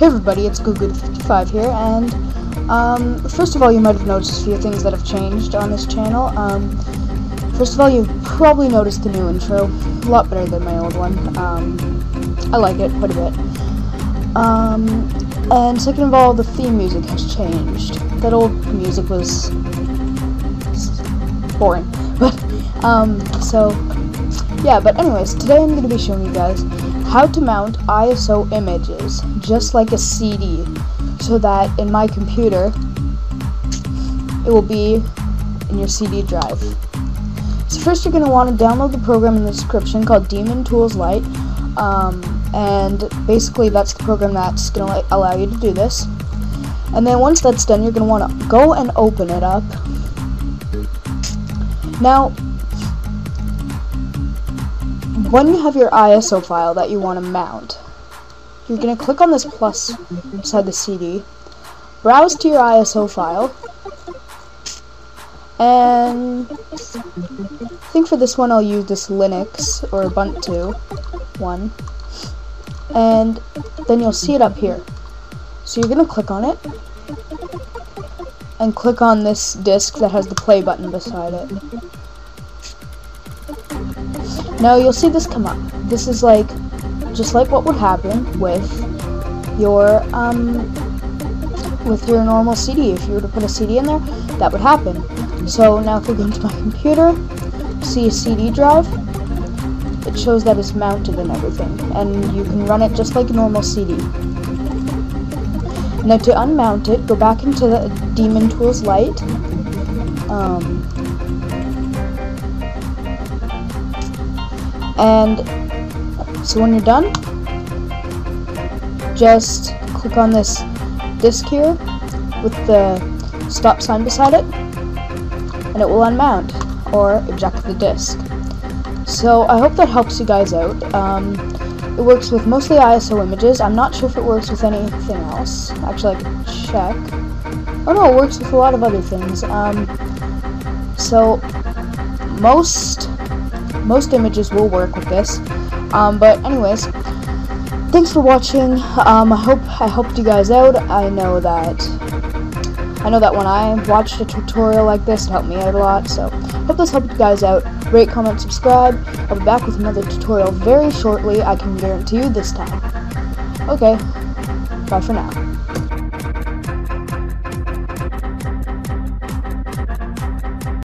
Hey everybody, it's goguda55 here, and first of all, you might have noticed a few things that have changed on this channel. First of all, you've probably noticed the new intro, a lot better than my old one. I like it quite a bit. And second of all, the theme music has changed. That old music was boring, but yeah, but anyways, today I'm going to be showing you guys how to mount ISO images, just like a CD, so that in my computer, it will be in your CD drive. So first you're going to want to download the program in the description called Daemon Tools Lite, and basically that's the program that's going to allow you to do this. And then once that's done, you're going to want to go and open it up. Now, when you have your ISO file that you want to mount, you're going to click on this plus beside the CD, browse to your ISO file, and I think for this one I'll use this Linux or Ubuntu one, and then you'll see it up here. So you're going to click on it, and click on this disk that has the play button beside it. Now you'll see this come up. This is like, just like what would happen with your normal CD. If you were to put a CD in there, that would happen. So now if we go into my computer, see a CD drive, it shows that it's mounted and everything. And you can run it just like a normal CD. Now to unmount it, go back into the Daemon Tools Lite. And so when you're done, just click on this disk here with the stop sign beside it, and it will unmount or eject the disk. So I hope that helps you guys out. It works with mostly ISO images. I'm not sure if it works with anything else. Actually, I can check. Oh no, it works with a lot of other things. So most images will work with this, but anyways, thanks for watching. I helped you guys out. I know that when I watched a tutorial like this, it helped me out a lot, so hope this helped you guys out. Rate, comment, subscribe. I'll be back with another tutorial very shortly, I can guarantee you this time. Okay, bye for now.